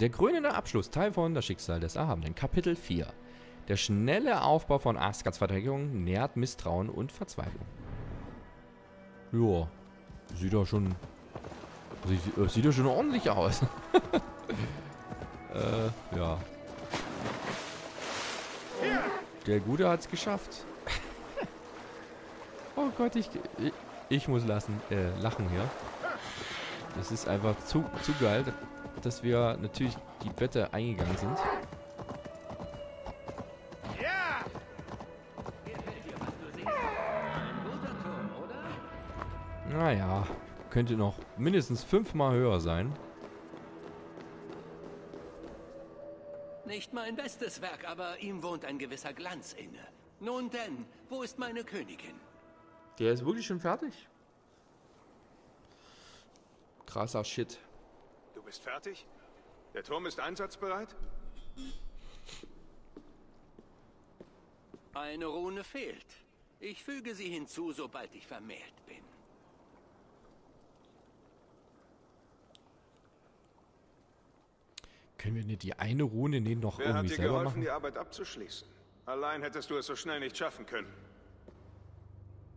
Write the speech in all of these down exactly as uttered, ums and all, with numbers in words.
Der krönende Abschluss, Teil von Das Schicksal des Erhabenen, Kapitel vier. Der schnelle Aufbau von Asgards Verteidigung nährt Misstrauen und Verzweiflung. Joa, sieht doch schon... Sieht, sieht doch schon ordentlich aus. äh, ja. Der Gute hat's geschafft. Oh Gott, ich, ich, ich muss lassen, äh, lachen hier. Das ist einfach zu, zu geil, dass wir natürlich die Wette eingegangen sind. Ja! Gefällt dir, was du siehst? Ein guter Turm, oder? Naja, könnte noch mindestens fünfmal höher sein. Nicht mein bestes Werk, aber ihm wohnt ein gewisser Glanz inne. Nun denn, wo ist meine Königin? Der ist wirklich schon fertig. Krasser Shit. Du bist fertig? Der Turm ist einsatzbereit? Eine Rune fehlt. Ich füge sie hinzu, sobald ich vermählt bin. Können wir nicht die eine Rune nehmen, noch Wer irgendwie selber machen? Wer hat dir geholfen, die Arbeit abzuschließen? Allein hättest du es so schnell nicht schaffen können.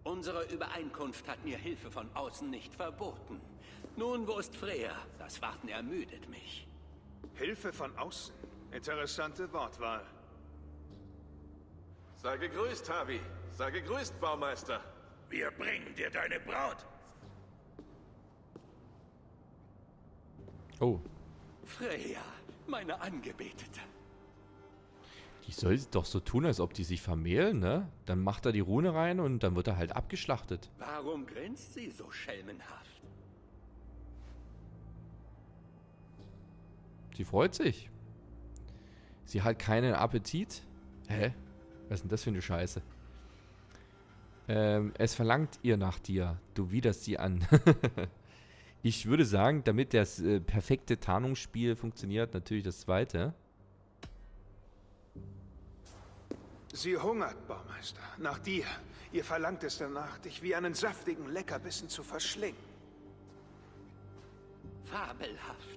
Unsere Übereinkunft hat mir Hilfe von außen nicht verboten. Nun, wo ist Freya? Das Warten ermüdet mich. Hilfe von außen? Interessante Wortwahl. Sei gegrüßt, Harvey. Sei gegrüßt, Baumeister. Wir bringen dir deine Braut. Oh. Freya, meine Angebetete. Die soll doch so tun, als ob die sich vermählen, ne? Dann macht er die Rune rein und dann wird er halt abgeschlachtet. Warum grinst sie so schelmenhaft? Sie freut sich. Sie hat keinen Appetit. Hä? Was ist denn das für eine Scheiße? Ähm, es verlangt ihr nach dir. Du widerst sie an. Ich würde sagen, damit das äh, perfekte Tarnungsspiel funktioniert, natürlich das zweite. Sie hungert, Baumeister, nach dir. Ihr verlangt es danach, dich wie einen saftigen Leckerbissen zu verschlingen. Fabelhaft.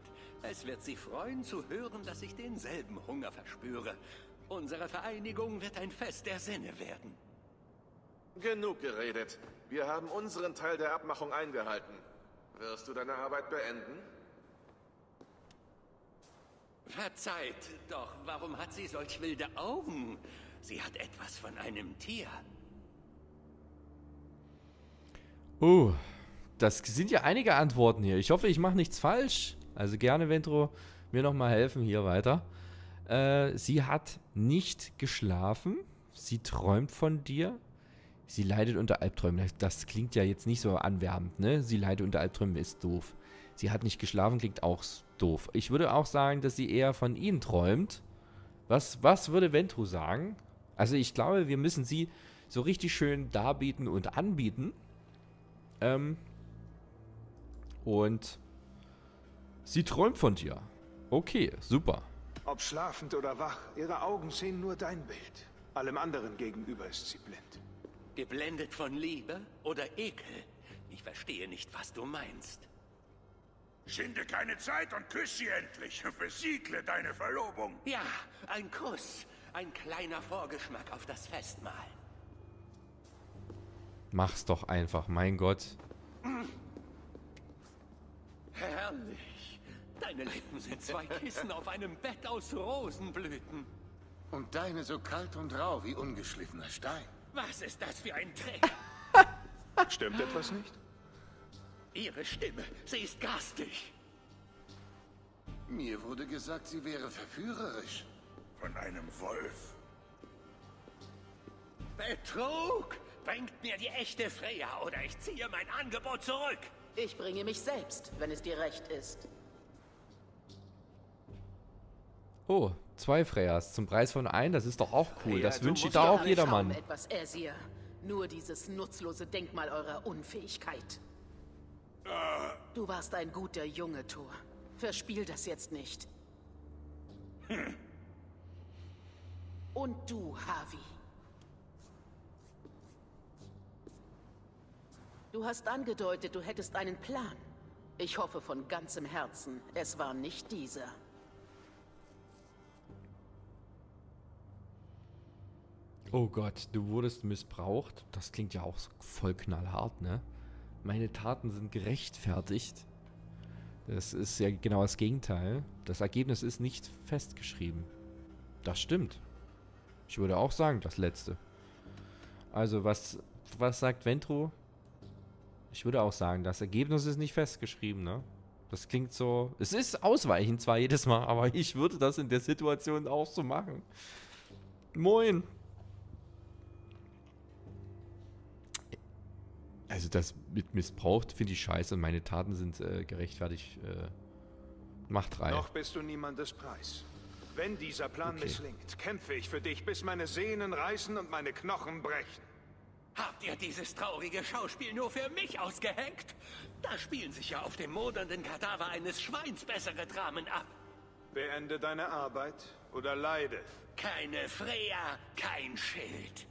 Es wird sie freuen, zu hören, dass ich denselben Hunger verspüre. Unsere Vereinigung wird ein Fest der Sinne werden. Genug geredet. Wir haben unseren Teil der Abmachung eingehalten. Wirst du deine Arbeit beenden? Verzeiht, doch warum hat sie solch wilde Augen? Sie hat etwas von einem Tier. Oh, das sind ja einige Antworten hier. Ich hoffe, ich mache nichts falsch. Also gerne, Ventro, mir nochmal helfen hier weiter. Äh, sie hat nicht geschlafen. Sie träumt von dir. Sie leidet unter Albträumen. Das klingt ja jetzt nicht so anwärmend, ne? Sie leidet unter Albträumen, ist doof. Sie hat nicht geschlafen, klingt auch doof. Ich würde auch sagen, dass sie eher von ihnen träumt. Was, was würde Ventru sagen? Also ich glaube, wir müssen sie so richtig schön darbieten und anbieten. Ähm. Und sie träumt von dir. Okay, super. Ob schlafend oder wach, ihre Augen sehen nur dein Bild. Allem anderen gegenüber ist sie blind. Geblendet von Liebe oder Ekel? Ich verstehe nicht, was du meinst. Schinde keine Zeit und küsse sie endlich. Besiegle deine Verlobung. Ja, ein Kuss. Ein kleiner Vorgeschmack auf das Festmahl. Mach's doch einfach, mein Gott. Herrlich. Deine Lippen sind zwei Kissen auf einem Bett aus Rosenblüten. Und deine so kalt und rau wie ungeschliffener Stein. Was ist das für ein Trick? Stimmt etwas nicht? Ihre Stimme, sie ist garstig. Mir wurde gesagt, sie wäre verführerisch. Von einem Wolf. Betrug! Bringt mir die echte Freya oder ich ziehe mein Angebot zurück. Ich bringe mich selbst, wenn es dir recht ist. Oh, zwei Freyas zum Preis von ein, das ist doch auch cool. Freya, das wünscht da auch jedermann. Etwas, Äsir. Nur dieses nutzlose Denkmal eurer Unfähigkeit. Uh. Du warst ein guter Junge, Thor. Verspiel das jetzt nicht. Hm. Und du, Harvey. Du hast angedeutet, du hättest einen Plan. Ich hoffe von ganzem Herzen, es war nicht dieser. Oh Gott, du wurdest missbraucht. Das klingt ja auch voll knallhart, ne? Meine Taten sind gerechtfertigt. Das ist ja genau das Gegenteil. Das Ergebnis ist nicht festgeschrieben. Das stimmt. Ich würde auch sagen, das Letzte. Also, was, was sagt Ventru? Ich würde auch sagen, das Ergebnis ist nicht festgeschrieben, ne? Das klingt so... Es ist ausweichend zwar jedes Mal, aber ich würde das in der Situation auch so machen. Moin. Also das mit missbraucht finde ich scheiße und meine Taten sind äh, gerechtfertigt. Äh, macht rein. Noch bist du niemandes Preis. Wenn dieser Plan okay. misslingt, kämpfe ich für dich, bis meine Sehnen reißen und meine Knochen brechen. Habt ihr dieses traurige Schauspiel nur für mich ausgehängt? Da spielen sich ja auf dem modernden Kadaver eines Schweins bessere Dramen ab. Beende deine Arbeit oder leide. Keine Freya, kein Schild.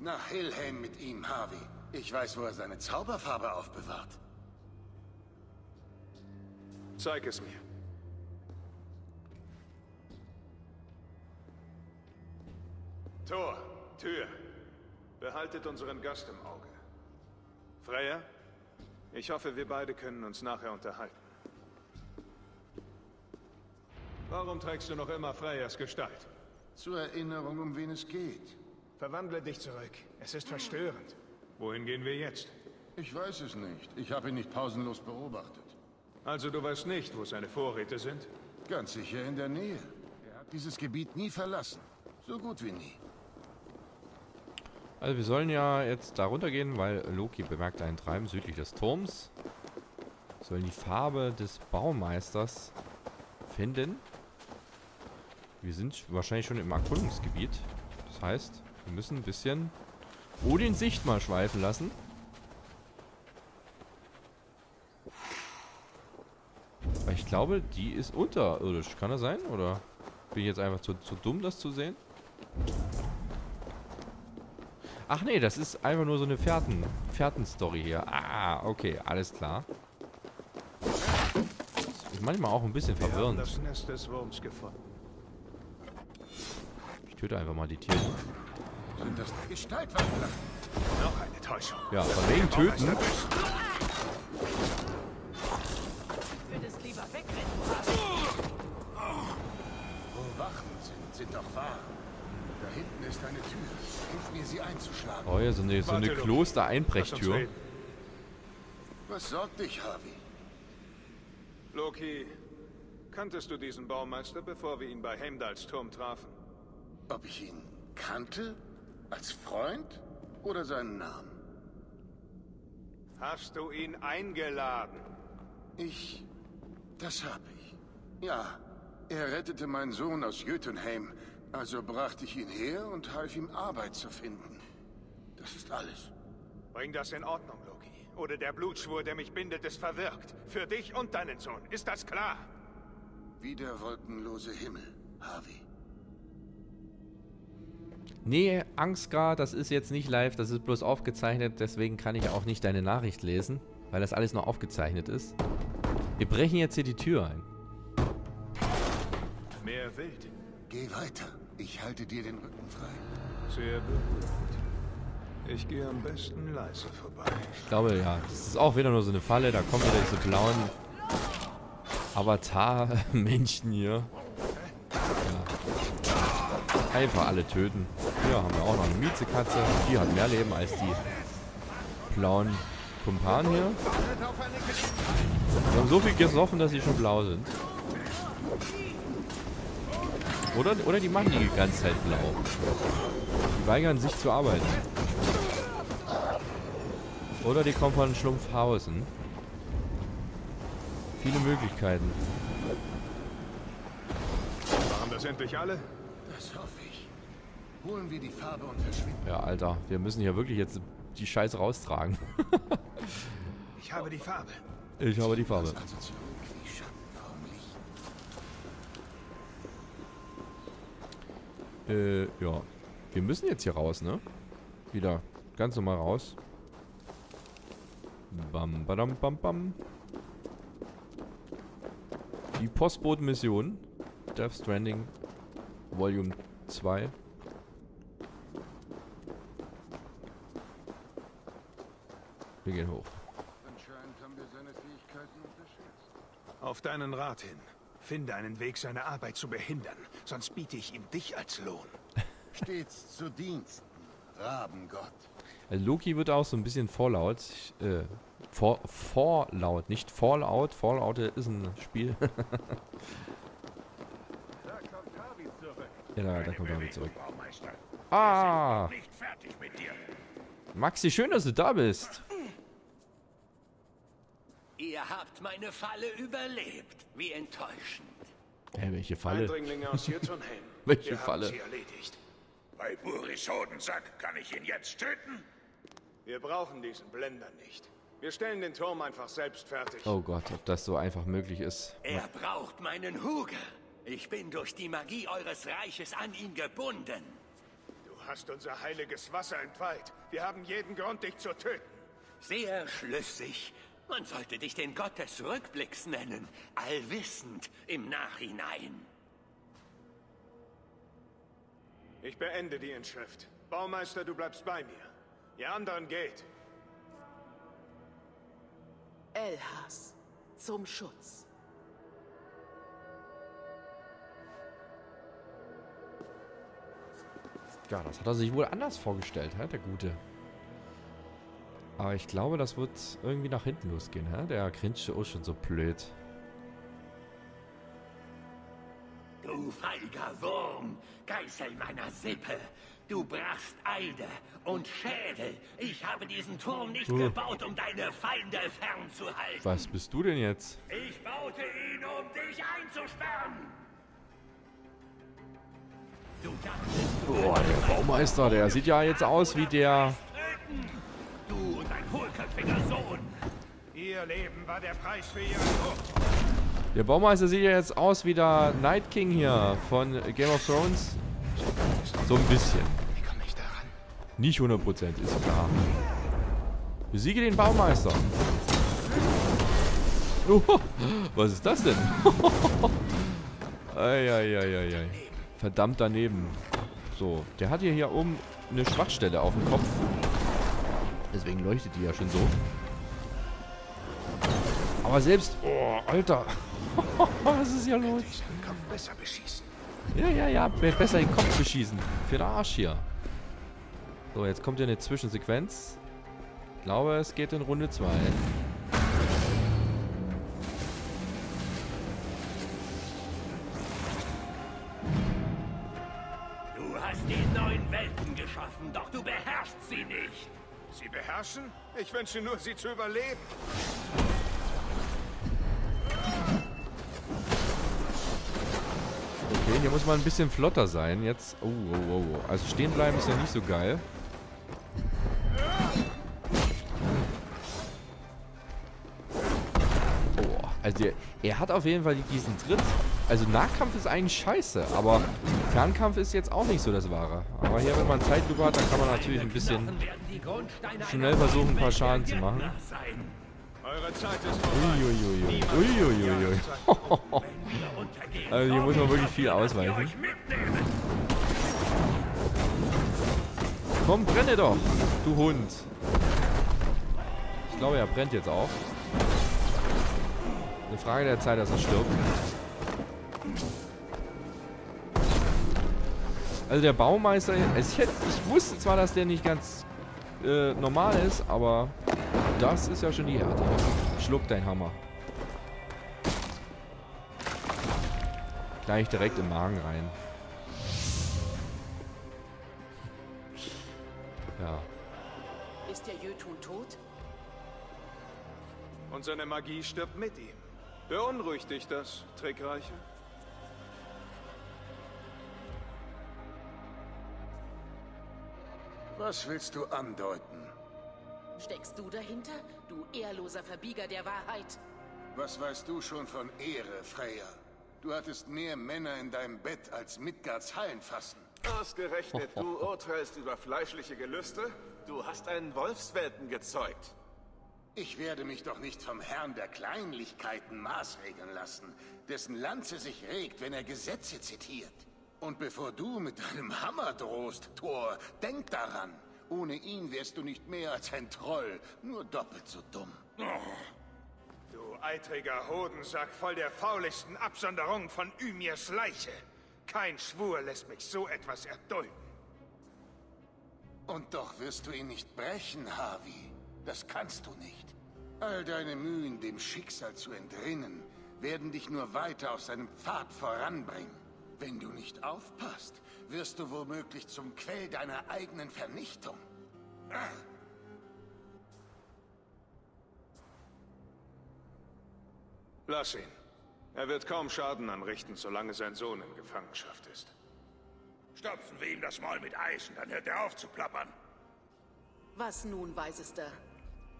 Nach Helheim mit ihm, Harvey. Ich weiß, wo er seine Zauberfarbe aufbewahrt. Zeig es mir. Tor, Tür. Behaltet unseren Gast im Auge. Freya, ich hoffe, wir beide können uns nachher unterhalten. Warum trägst du noch immer Freyas Gestalt? Zur Erinnerung, um wen es geht. Verwandle dich zurück. Es ist verstörend. Wohin gehen wir jetzt? Ich weiß es nicht. Ich habe ihn nicht pausenlos beobachtet. Also du weißt nicht, wo seine Vorräte sind? Ganz sicher in der Nähe. Er hat dieses Gebiet nie verlassen. So gut wie nie. Also wir sollen ja jetzt da runter gehen, weil Loki bemerkt einen Treiben südlich des Turms. Wir sollen die Farbe des Baumeisters finden. Wir sind wahrscheinlich schon im Erkundungsgebiet. Das heißt... Wir müssen ein bisschen Odins Sicht mal schweifen lassen. Weil ich glaube, die ist unterirdisch. Kann das sein? Oder bin ich jetzt einfach zu, zu dumm, das zu sehen? Ach nee, das ist einfach nur so eine Fährten, Fährten-Story hier. Ah, okay, alles klar. Das ist manchmal auch ein bisschen verwirrend. Wir haben das Nest des Wurms gefunden. Ich töte einfach mal die Tiere. Sind das der Gestaltwandler? Noch eine Täuschung. Ja, von wegen töten. Würdest lieber wegrennen. Wo Wachen sind, sind doch wahr. Da hinten ist eine Tür. Hilf mir, sie einzuschlagen. Oh ja, so eine, so eine Kloster-Einbrechtür. Was sorgt dich, Harvey? Loki, kanntest du diesen Baumeister, bevor wir ihn bei Heimdals-Turm trafen? Ob ich ihn kannte? Als Freund oder seinen Namen? Hast du ihn eingeladen? Ich... Das habe ich. Ja, er rettete meinen Sohn aus Jötunheim, also brachte ich ihn her und half ihm Arbeit zu finden. Das ist alles. Bring das in Ordnung, Loki. Oder der Blutschwur, der mich bindet, ist verwirkt. Für dich und deinen Sohn. Ist das klar? Wie der wolkenlose Himmel, Harvey. Nee, Asgard, das ist jetzt nicht live, das ist bloß aufgezeichnet, deswegen kann ich auch nicht deine Nachricht lesen, weil das alles nur aufgezeichnet ist. Wir brechen jetzt hier die Tür ein. Mehr Wild. Geh weiter, ich halte dir den Rücken frei. Sehr berührt. Ich gehe am besten leise vorbei. Ich glaube, ja, das ist auch wieder nur so eine Falle, da kommen wieder diese blauen Avatar-Menschen hier. Ja. Einfach alle töten. Hier haben wir auch noch eine Miezekatze. Die hat mehr Leben als die blauen Kumpanen hier. Wir haben so viel gesoffen, dass sie schon blau sind. Oder, oder die machen die ganze Zeit blau. Die weigern sich zu arbeiten. Oder die kommen von Schlumpfhausen. Viele Möglichkeiten. Waren das endlich alle? Das hoffe ich. Holen wir die Farbe und verschwinden. Ja, Alter, wir müssen hier wirklich jetzt die Scheiße raustragen. Ich habe die Farbe. Ich habe die Farbe. Äh, ja. Wir müssen jetzt hier raus, ne? Wieder ganz normal raus. Bam, badam, bam, bam. Die Postbotenmission. Death Stranding Volume zwei. Wir gehen hoch. Anscheinend haben wir seine Fähigkeiten unterschätzt. Auf deinen Rat hin. Finde einen Weg, seine Arbeit zu behindern, sonst biete ich ihm dich als Lohn. Stets zu Diensten, Rabengott. Loki wird auch so ein bisschen Fallout. Äh, For, Fallout, nicht Fallout. Fallout ist ein Spiel. Da kommt Harvey zurück. Ja, da kommt Harvey zurück. Ah! Nicht fertig mit dir. Maxi, schön, dass du da bist. Ihr habt meine Falle überlebt. Wie enttäuschend. Hey, welche Falle? Eindringlinge aus Jötunheim. Welche Falle? Sie erledigt. Bei Buris Hodensack kann ich ihn jetzt töten? Wir brauchen diesen Blender nicht. Wir stellen den Turm einfach selbst fertig. Oh Gott, ob das so einfach möglich ist. Er braucht meinen Huga. Ich bin durch die Magie eures Reiches an ihn gebunden. Du hast unser heiliges Wasser entweiht. Wir haben jeden Grund, dich zu töten. Sehr schlüssig. Man sollte dich den Gott des Rückblicks nennen. Allwissend im Nachhinein. Ich beende die Inschrift. Baumeister, du bleibst bei mir. Ihr anderen geht. Elhas, zum Schutz. Ja, das hat er sich wohl anders vorgestellt, hä, der Gute. Aber ich glaube, das wird irgendwie nach hinten losgehen, hä? Der Grinsche ist schon so blöd. Du feiger Wurm, Geißel meiner Sippe, du brachst Eide und Schädel. Ich habe diesen Turm nicht uh. gebaut, um deine Feinde fernzuhalten. Was bist du denn jetzt? Ich baute ihn, um dich einzusperren. Du dachtest, du Boah, der Baumeister, der sieht ja jetzt aus wie der... Du und dein hohlköpfiger Sohn. Ihr Leben war der Preis für ihren Druck. Der Baumeister sieht ja jetzt aus wie der Night King hier von Game of Thrones. So ein bisschen. Ich komme nicht daran. Nicht hundert Prozent, ist klar. Besiege den Baumeister. Oho, was ist das denn? Eieieiei. Verdammt daneben. So, der hat hier, hier oben eine Schwachstelle auf dem Kopf. Deswegen leuchtet die ja schon so. Aber selbst... Oh, Alter. Was ist hier los? Ja, ja, ja. Besser den Kopf beschießen. Für den Arsch hier. So, jetzt kommt hier eine Zwischensequenz. Ich glaube, es geht in Runde zwei. Du hast die neuen Welten geschaffen, doch du beherrschst sie nicht. Sie beherrschen? Ich wünsche nur, sie zu überleben. Okay, hier muss man ein bisschen flotter sein. Jetzt. Oh, oh, oh, oh. Also stehen bleiben ist ja nicht so geil. Oh, also er, er hat auf jeden Fall diesen Tritt. Also Nahkampf ist eigentlich scheiße, aber Fernkampf ist jetzt auch nicht so das Wahre. Aber hier, wenn man Zeit drüber hat, dann kann man natürlich ein bisschen schnell versuchen, ein paar Schaden zu machen. Uiuiuiui. Uiuiuiui. Also hier muss man wirklich viel ausweichen. Komm, brenne doch, du Hund. Ich glaube, er brennt jetzt auch. Eine Frage der Zeit, dass er stirbt. Also der Baumeister... Ich, hätte, ich wusste zwar, dass der nicht ganz äh, normal ist, aber... Das ist ja schon die Härte. Schluck dein Hammer. Gleich direkt im Magen rein. Ja. Ist der Jötun tot? Und seine Magie stirbt mit ihm. Beunruhigt dich das, Trickreiche? Was willst du andeuten? Steckst du dahinter, du ehrloser Verbieger der Wahrheit? Was weißt du schon von Ehre, Freya? Du hattest mehr Männer in deinem Bett als Midgards Hallen fassen. Ausgerechnet, du urteilst über fleischliche Gelüste? Du hast einen Wolfswelpen gezeugt. Ich werde mich doch nicht vom Herrn der Kleinlichkeiten maßregeln lassen, dessen Lanze sich regt, wenn er Gesetze zitiert. Und bevor du mit deinem Hammer drohst, Thor, denk daran. Ohne ihn wärst du nicht mehr als ein Troll, nur doppelt so dumm. Oh. Du eitriger Hodensack voll der fauligsten Absonderung von Ymirs Leiche. Kein Schwur lässt mich so etwas erdulden. Und doch wirst du ihn nicht brechen, Harvey. Das kannst du nicht. All deine Mühen, dem Schicksal zu entrinnen, werden dich nur weiter auf seinem Pfad voranbringen. Wenn du nicht aufpasst, wirst du womöglich zum Quell deiner eigenen Vernichtung. Ah. Lass ihn. Er wird kaum Schaden anrichten, solange sein Sohn in Gefangenschaft ist. Stopfen wir ihm das Maul mit Eisen, dann hört er auf zu plappern. Was nun, Weisester?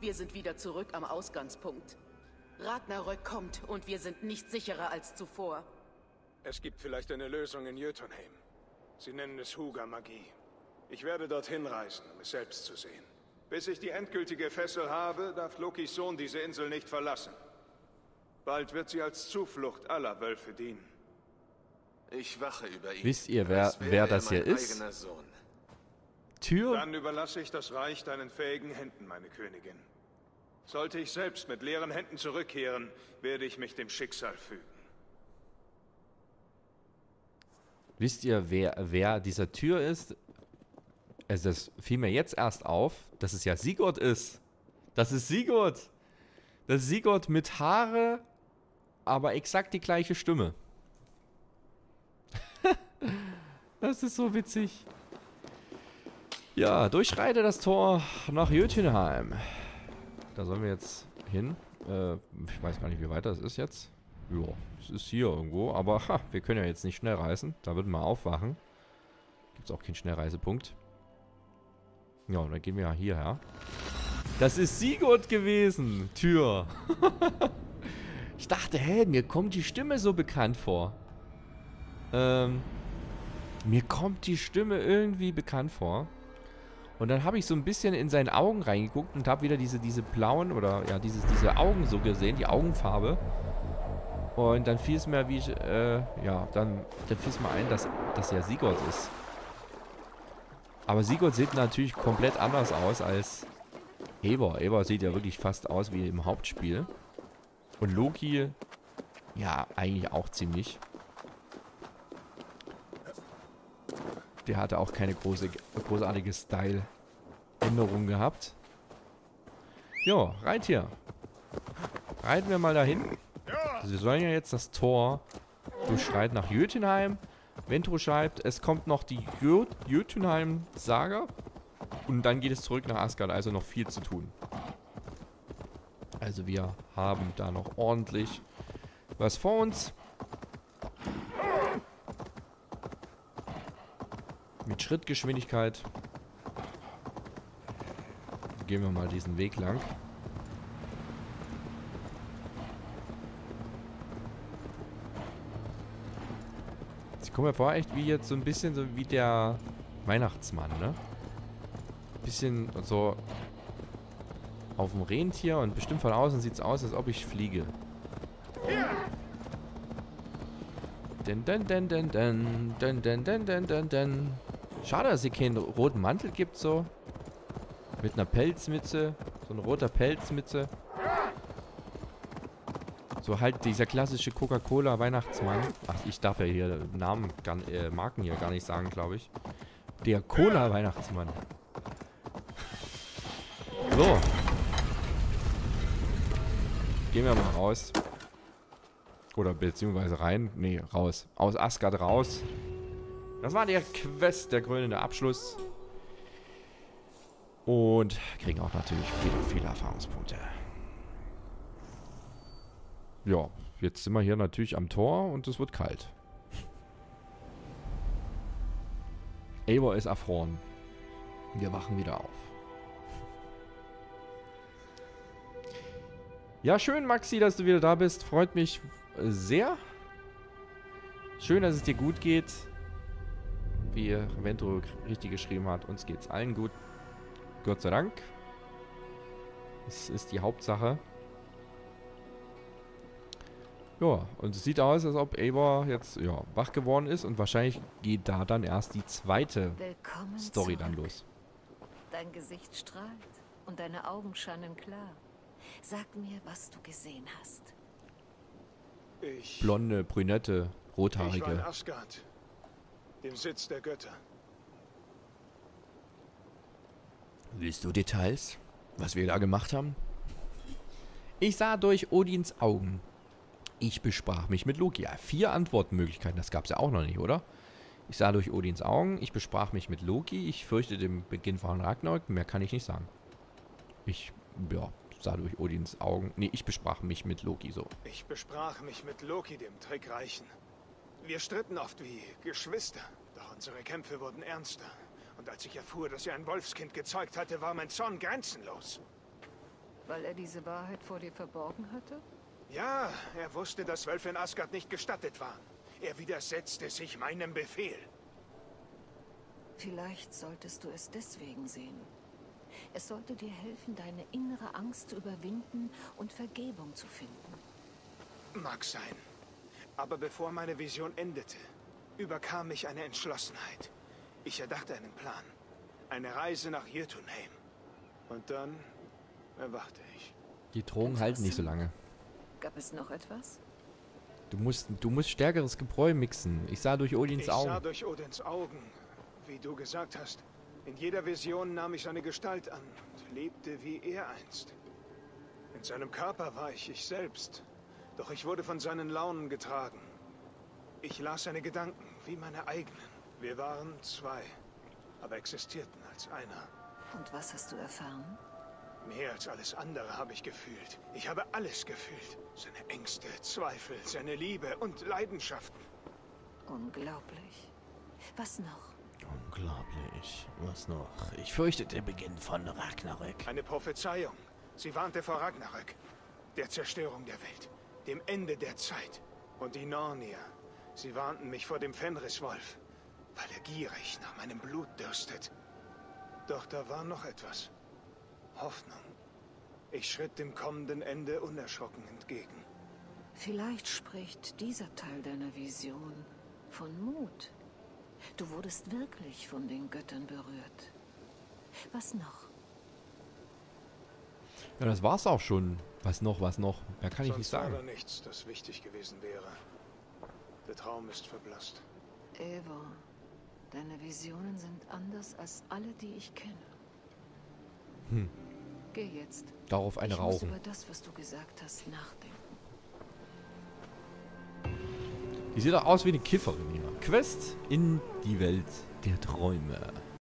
Wir sind wieder zurück am Ausgangspunkt. Ragnarök kommt und wir sind nicht sicherer als zuvor. Es gibt vielleicht eine Lösung in Jötunheim. Sie nennen es Huga-Magie. Ich werde dorthin reisen, um es selbst zu sehen. Bis ich die endgültige Fessel habe, darf Lokis Sohn diese Insel nicht verlassen. Bald wird sie als Zuflucht aller Wölfe dienen. Ich wache über ihn. Wisst ihr, wer, wer das hier ist? Sohn. Tür? Dann überlasse ich das Reich deinen fähigen Händen, meine Königin. Sollte ich selbst mit leeren Händen zurückkehren, werde ich mich dem Schicksal fügen. Wisst ihr, wer, wer dieser Tyr ist? Also das fiel mir jetzt erst auf, dass es ja Sigurd ist. Das ist Sigurd. Das ist Sigurd mit Haare, aber exakt die gleiche Stimme. Das ist so witzig. Ja, durchreite das Tor nach Jötunheim. Da sollen wir jetzt hin. Äh, ich weiß gar nicht, wie weit das ist jetzt. Ja, es ist hier irgendwo, aber ha, wir können ja jetzt nicht schnell reisen. Da würden wir aufwachen. Gibt es auch keinen Schnellreisepunkt. Ja, und dann gehen wir ja hierher. Das ist Sigurd gewesen, Tür. Ich dachte, hä, mir kommt die Stimme so bekannt vor. Ähm, mir kommt die Stimme irgendwie bekannt vor. Und dann habe ich so ein bisschen in seine Augen reingeguckt und habe wieder diese, diese blauen oder ja, dieses, diese Augen so gesehen, die Augenfarbe. Und dann fiel es mir wie, äh, ja, dann, dann fiel es mir ein, dass das ja Sigurd ist. Aber Sigurd sieht natürlich komplett anders aus als Eivor. Eivor sieht ja wirklich fast aus wie im Hauptspiel. Und Loki, ja, eigentlich auch ziemlich. Der hatte auch keine große, großartige Style-Änderung gehabt. Jo, reit hier. Reiten wir mal dahin. Also wir sollen ja jetzt das Tor durchschreiten nach Jötunheim. Ventru schreibt, es kommt noch die Jö Jötunheim-Saga. Und dann geht es zurück nach Asgard. Also noch viel zu tun. Also wir haben da noch ordentlich was vor uns. Mit Schrittgeschwindigkeit. Gehen wir mal diesen Weg lang. Ich komme mir vor, echt wie jetzt so ein bisschen so wie der Weihnachtsmann, ne? Bisschen so auf dem Rentier und bestimmt von außen sieht es aus, als ob ich fliege. Denn, denn, denn, denn, denn, denn, denn, denn, denn, denn, denn. Schade, dass es hier keinen roten Mantel gibt, so. Mit einer Pelzmütze. So ein roter Pelzmütze. So halt dieser klassische Coca-Cola-Weihnachtsmann. Ach, ich darf ja hier Namen, äh, Marken hier gar nicht sagen, glaube ich. Der Cola-Weihnachtsmann. So. Gehen wir mal raus. Oder beziehungsweise rein. Nee, raus. Aus Asgard raus. Das war der Quest, der krönende Abschluss. Und kriegen auch natürlich viele, viele Erfahrungspunkte. Ja, jetzt sind wir hier natürlich am Tor und es wird kalt. Eivor ist erfroren. Wir wachen wieder auf. Ja, schön, Maxi, dass du wieder da bist. Freut mich sehr. Schön, dass es dir gut geht. Wie Ventru richtig geschrieben hat, uns geht's allen gut. Gott sei Dank. Das ist die Hauptsache. Ja, und es sieht aus, als ob Eivor jetzt ja, wach geworden ist und wahrscheinlich geht da dann erst die zweite Willkommen Story zurück. Dann los. Dein Gesicht strahlt und deine Augen scheinen klar. Sag mir, was du gesehen hast. Ich, Blonde, Brünette, Rothaarige. Ich war in Asgard, dem Sitz der Götter. Willst du Details, was wir da gemacht haben? Ich sah durch Odins Augen. Ich besprach mich mit Loki. Ja, vier Antwortmöglichkeiten, das gab es ja auch noch nicht, oder? Ich sah durch Odins Augen, ich besprach mich mit Loki, ich fürchte den Beginn von Ragnarök, mehr kann ich nicht sagen. Ich, ja, sah durch Odins Augen, nee, ich besprach mich mit Loki, so. Ich besprach mich mit Loki, dem Trickreichen. Wir stritten oft wie Geschwister, doch unsere Kämpfe wurden ernster. Und als ich erfuhr, dass er ein Wolfskind gezeugt hatte, war mein Zorn grenzenlos. Weil er diese Wahrheit vor dir verborgen hatte? Ja, er wusste, dass Wölfe in Asgard nicht gestattet waren. Er widersetzte sich meinem Befehl. Vielleicht solltest du es deswegen sehen. Es sollte dir helfen, deine innere Angst zu überwinden und Vergebung zu finden. Mag sein. Aber bevor meine Vision endete, überkam mich eine Entschlossenheit. Ich erdachte einen Plan. Eine Reise nach Jötunheim. Und dann erwachte ich. Die Drohungen halten nicht so lange. Gab es noch etwas? Du musst, du musst stärkeres Gebräu mixen. Ich sah durch Odins Augen. Ich sah durch Odins Augen, wie du gesagt hast. In jeder Vision nahm ich seine Gestalt an und lebte wie er einst. In seinem Körper war ich ich selbst, doch ich wurde von seinen Launen getragen. Ich las seine Gedanken, wie meine eigenen. Wir waren zwei, aber existierten als einer. Und was hast du erfahren? Mehr als alles andere habe ich gefühlt. Ich habe alles gefühlt. Seine Ängste, Zweifel, seine Liebe und Leidenschaften. Unglaublich. Was noch? Unglaublich. Was noch? Ich fürchte den Beginn von Ragnarök. Eine Prophezeiung. Sie warnte vor Ragnarök. Der Zerstörung der Welt. Dem Ende der Zeit. Und die Nornier. Sie warnten mich vor dem Fenriswolf, weil er gierig nach meinem Blut dürstet. Doch da war noch etwas. Hoffnung. Ich schritt dem kommenden Ende unerschrocken entgegen. Vielleicht spricht dieser Teil deiner Vision von Mut. Du wurdest wirklich von den Göttern berührt. Was noch? Ja, das war's auch schon. Was noch, was noch? Mehr kann ich nicht sagen. Sonst war da nichts, das wichtig gewesen wäre. Der Traum ist verblasst. Eivor, deine Visionen sind anders als alle, die ich kenne. Hm. Geh jetzt. Darauf eine rauchen. Ich muss über das, was du gesagt hast, nachdenken. Die sieht doch aus wie eine Kifferin hier. Quest in die Welt der Träume.